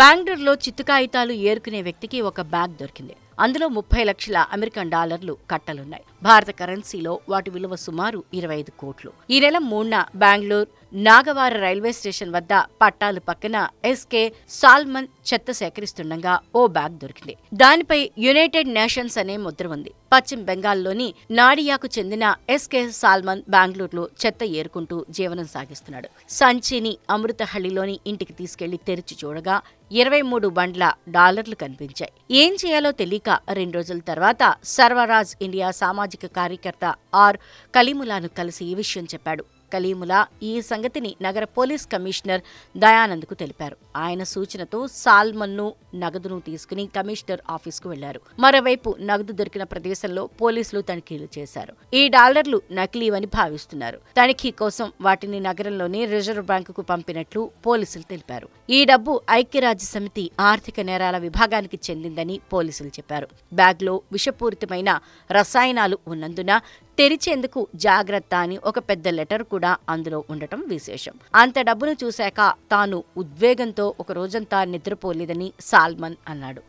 బెంగళూరులో చిట్టుకాయితాలు ఏర్కునే వ్యక్తికి ఒక బ్యాగ్ దొరికింది. అందులో 30 లక్షల అమెరికన్ డాలర్లు కట్టలున్నాయి. భారత కరెన్సీలో వాటి విలువ సుమారు 25 కోట్లు. ఈ నెల 3న బెంగళూరు నాగవార రైల్వే స్టేషన్ వద్ద పట్టాలు పక్కన ఎస్కే సాల్మన్ చెత్త సేకరిస్తుండగా ఓ బ్యాగ్ దొరికింది. దానిపై యునైటెడ్ నేషన్స్ అనే ముద్ర ఉంది. పశ్చిమ బెంగాల్లోని నాడియాకు చెందిన ఎస్కే సాల్మన్ బెంగళూరులో చెత్త ఏరుకుంటూ జీవనం సాగిస్తున్నాడు. సంచిని అమృతహళ్లిలోని ఇంటికి తీసుకెళ్లి తెరిచి చూడగా 23 బండ్ల డాలర్లు కనిపించాయి. ఏం చేయాలో తెలియక 2 రోజుల తర్వాత సర్వరాజ్ ఇండియా సామాజిక కార్యకర్త ఆర్ కలీములాను కలిసి ఈ విషయం చెప్పాడు. కలీములా ఈ సంగతిని నగర పోలీస్ కమిషనర్ దయానంద్కు తెలిపారు. ఆయన సూచనతో సాల్మన్ను నగదును తీసుకుని కమిషనర్ ఆఫీసుకు వెళ్లారు. మరోవైపు నగదు దొరికిన ప్రదేశంలో పోలీసులు తనిఖీలు చేశారు. ఈ డాలర్లు నకిలీవని భావిస్తున్నారు. తనిఖీ కోసం వాటిని నగరంలోని రిజర్వ్ బ్యాంకుకు పంపినట్లు పోలీసులు తెలిపారు. ఈ డబ్బు ఐక్యరాజ్య సమితి ఆర్థిక నేరాల విభాగానికి చెందిందని పోలీసులు చెప్పారు. బ్యాగ్లో విషపూరితమైన రసాయనాలు ఉన్నందున తెరిచేందుకు జాగ్రత్త అని ఒక పెద్ద లెటర్ కూడా అందులో ఉండటం విశేషం. అంత డబ్బును చూశాక తాను ఉద్వేగంతో ఒక రోజంతా నిద్రపోలేదని సాల్మన్ అన్నాడు.